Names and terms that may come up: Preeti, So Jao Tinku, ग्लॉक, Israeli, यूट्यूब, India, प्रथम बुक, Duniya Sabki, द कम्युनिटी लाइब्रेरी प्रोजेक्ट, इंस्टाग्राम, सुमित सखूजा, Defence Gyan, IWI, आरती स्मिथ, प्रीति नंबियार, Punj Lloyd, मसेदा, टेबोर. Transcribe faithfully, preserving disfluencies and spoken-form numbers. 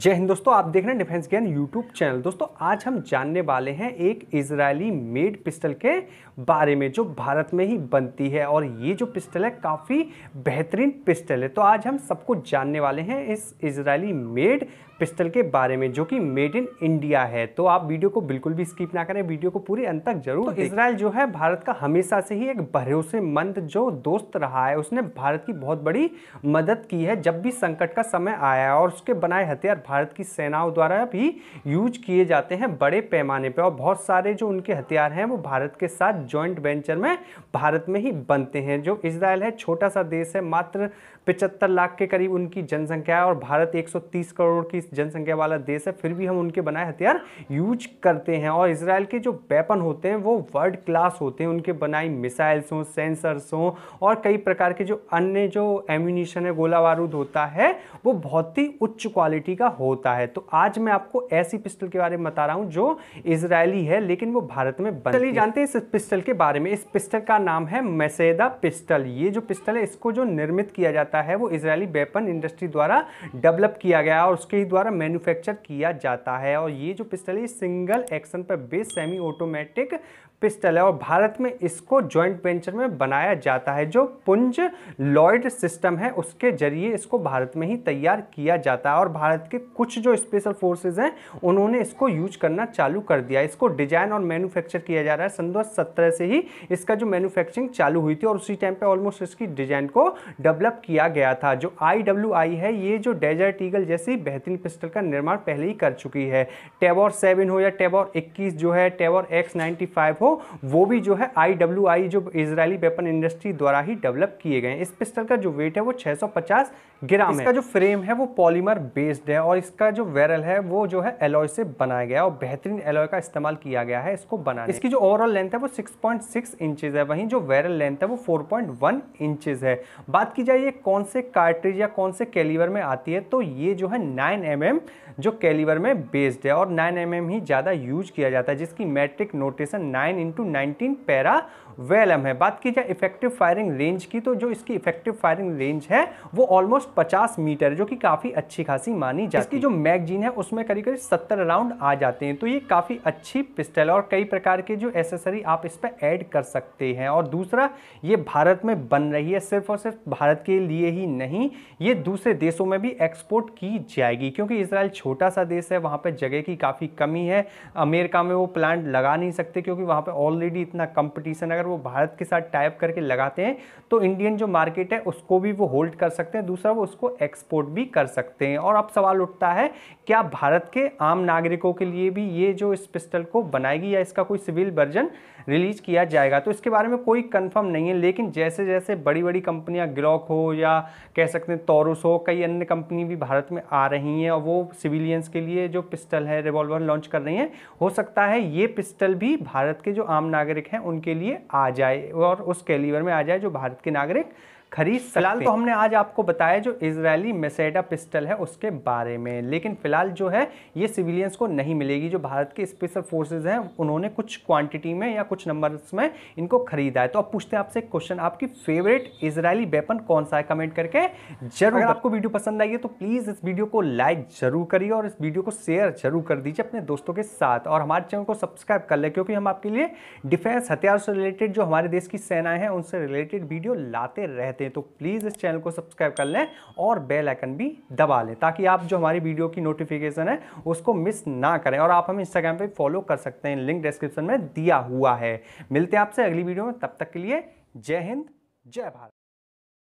जय हिंद दोस्तों, आप देख रहे हैं डिफेंस ज्ञान यूट्यूब चैनल। दोस्तों आज हम जानने वाले हैं एक इजरायली मेड पिस्टल के बारे में जो भारत में ही बनती है, और ये जो पिस्टल है काफ़ी बेहतरीन पिस्टल है। तो आज हम सबको जानने वाले हैं इस इजरायली मेड पिस्टल के बारे में जो कि मेड इन इंडिया है। तो आप वीडियो को बिल्कुल भी स्किप ना करें, वीडियो को पूरे अंत तक जरूर। तो इजराइल जो है भारत का हमेशा से ही एक भरोसेमंद जो दोस्त रहा है, उसने भारत की बहुत बड़ी मदद की है जब भी संकट का समय आया, और उसके बनाए हथियार भारत की सेनाओं द्वारा भी यूज किए जाते हैं बड़े पैमाने पर, और बहुत सारे जो उनके हथियार हैं वो भारत के साथ जॉइंट वेंचर में भारत में ही बनते हैं। जो इजराइल है छोटा सा देश है, मात्र पचहत्तर लाख के करीब उनकी जनसंख्या है, और भारत एक सौ तीस करोड़ की जनसंख्या वाला देश है, फिर भी हम उनके बनाए हथियार यूज करते हैं। और इजराइल के जो वेपन होते हैं वो वर्ल्ड क्लास होते हैं, उनके बनाई मिसाइल्स हों, सेंसर्स हों, और कई प्रकार के जो अन्य जो एम्यूनिशन है, गोला बारूद होता है, वो बहुत ही उच्च क्वालिटी का होता है। तो आज मैं आपको ऐसी पिस्टल के बारे में बता रहा हूँ जो इजरायली है लेकिन वो भारत में बनती है। जानते हैं इस पिस्टल के बारे में। इस पिस्टल का नाम है मसेदा पिस्टल। ये जो पिस्टल है इसको जो निर्मित किया जाता है वो इजरायली वेपन इंडस्ट्री द्वारा डेवलप किया गया और उसके द्वारा मैन्युफैक्चर किया जाता है। और ये जो पिस्टल है सिंगल एक्शन पर बेस्ड सेमी ऑटोमेटिक पिस्टल है, और भारत में इसको जॉइंट वेंचर में बनाया जाता है। जो पुंज लॉयड सिस्टम है उसके जरिए इसको भारत में ही तैयार किया जाता है, और भारत के कुछ जो स्पेशल फोर्सेज हैं उन्होंने इसको यूज करना चालू कर दिया। इसको डिजाइन और मैन्युफैक्चर किया जा रहा है। सन दो हज़ार सत्रह से ही इसका जो मैन्युफैक्चरिंग चालू हुई थी, और उसी टाइम पर ऑलमोस्ट इसकी डिजाइन को डेवलप किया गया था। जो आई डब्ल्यू आई है ये जो डेजर्ट ईगल जैसी बेहतरीन पिस्टल का निर्माण पहले ही कर चुकी है। टेबोर सेवन हो या टेबोर इक्कीस जो है, टेबोर एक्स नाइन्टी फाइव हो, वो भी जो है आई डब्ल्यू आई जो इजरायली वेपन इंडस्ट्री द्वारा ही डेवलप किए गए। इस पिस्टल का जो वेट है वो छह सौ पचास ग्राम है। इसका जो फ्रेम है वो पॉलीमर बेस्ड है, और इसका जो बैरल है वो जो है एलॉय से बनाया गया, और बेहतरीन एलॉय का इस्तेमाल किया गया है इसको बनाने। इसकी जो ओवरऑल लेंथ है वो सिक्स पॉइंट सिक्स इंचेस है, वहीं जो बैरल लेंथ है वो फोर पॉइंट वन इंचेस है। बात की जाए ये कौन से कार्ट्रिज या कौन से कैलिबर में आती है, तो ये जो है नाइन एम एम जो कैलिबर में बेस्ड है, और नाइन एम एम ही ज़्यादा यूज किया जाता है, जिसकी metric notation nine into nineteen parabellum है। बात की जाए इफेक्टिव फायरिंग रेंज की, तो जो इसकी इफेक्टिव फायरिंग रेंज है वो ऑलमोस्ट पचास मीटर, जो कि काफ़ी अच्छी खासी मानी जाती है। इसकी जो मैगजीन है उसमें करीब करीब सत्तर राउंड आ जाते हैं। तो ये काफ़ी अच्छी पिस्टल, और कई प्रकार के जो एसेसरी आप इस पर ऐड कर सकते हैं। और दूसरा ये भारत में बन रही है, सिर्फ और सिर्फ भारत के लिए ही नहीं, ये दूसरे देशों में भी एक्सपोर्ट की जाएगी, क्योंकि इसराइल छोटा सा देश है, वहाँ पर जगह की काफ़ी कमी है। अमेरिका में वो प्लांट लगा नहीं सकते क्योंकि वहाँ पे ऑलरेडी इतना कंपटीशन। अगर वो भारत के साथ टाइप करके लगाते हैं तो इंडियन जो मार्केट है उसको भी वो होल्ड कर सकते हैं, दूसरा वो उसको एक्सपोर्ट भी कर सकते हैं। और अब सवाल उठता है क्या भारत के आम नागरिकों के लिए भी ये जो इस पिस्टल को बनाएगी, या इसका कोई सिविल वर्जन रिलीज किया जाएगा? तो इसके बारे में कोई कंफर्म नहीं है, लेकिन जैसे जैसे बड़ी बड़ी कंपनियाँ ग्लॉक हो या कह सकते हैं टॉरस हो, कई अन्य कंपनी भी भारत में आ रही हैं, और वो सिविलियंस के लिए जो पिस्टल है रिवॉल्वर लॉन्च कर रही हैं। हो सकता है ये पिस्टल भी भारत के जो आम नागरिक हैं उनके लिए आ जाए, और उस कैलिबर में आ जाए जो भारत के नागरिक खरीद। फिलहाल तो हमने आज आपको बताया जो इजरायली मसेदा पिस्टल है उसके बारे में, लेकिन फिलहाल जो है ये सिविलियंस को नहीं मिलेगी। जो भारत के स्पेशल फोर्सेज हैं उन्होंने कुछ क्वांटिटी में या कुछ नंबर्स में इनको खरीदा है। तो अब पूछते हैं आपसे क्वेश्चन, आपकी फेवरेट इजरायली वेपन कौन सा है? कमेंट करके जरूर। अगर आपको वीडियो पसंद आई है तो प्लीज़ इस वीडियो को लाइक जरूर करिए, और इस वीडियो को शेयर जरूर कर दीजिए अपने दोस्तों के साथ, और हमारे चैनल को सब्सक्राइब कर लें, क्योंकि हम आपके लिए डिफेंस हथियार से रिलेटेड जो हमारे देश की सेनाएं हैं उनसे रिलेटेड वीडियो लाते रहते। तो प्लीज इस चैनल को सब्सक्राइब कर लें और बेल आइकन भी दबा लें, ताकि आप जो हमारी वीडियो की नोटिफिकेशन है उसको मिस ना करें। और आप हमें इंस्टाग्राम पे फॉलो कर सकते हैं, लिंक डिस्क्रिप्शन में दिया हुआ है। मिलते हैं आपसे अगली वीडियो में, तब तक के लिए जय हिंद जय भारत।